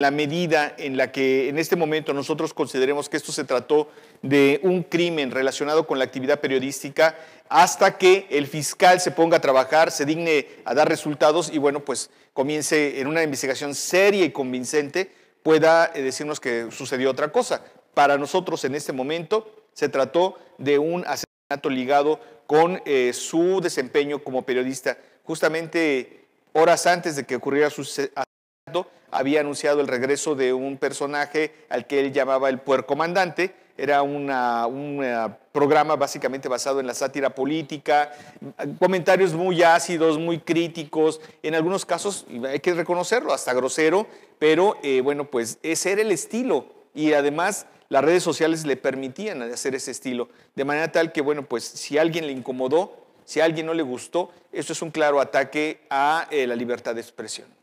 la medida en la que en este momento nosotros consideremos que esto se trató de un crimen relacionado con la actividad periodística, hasta que el fiscal se ponga a trabajar, se digne a dar resultados y bueno, pues comience en una investigación seria y convincente, pueda decirnos que sucedió otra cosa. Para nosotros en este momento se trató de un asesinato ligado con su desempeño como periodista. Justamente horas antes de que ocurriera su asesinato, había anunciado el regreso de un personaje al que él llamaba el Puercomandante. Era un programa básicamente basado en la sátira política, comentarios muy ácidos, muy críticos, en algunos casos, hay que reconocerlo, hasta grosero, pero bueno, pues ese era el estilo y además las redes sociales le permitían hacer ese estilo, de manera tal que, bueno, pues si a alguien le incomodó, si a alguien no le gustó, esto es un claro ataque a la libertad de expresión.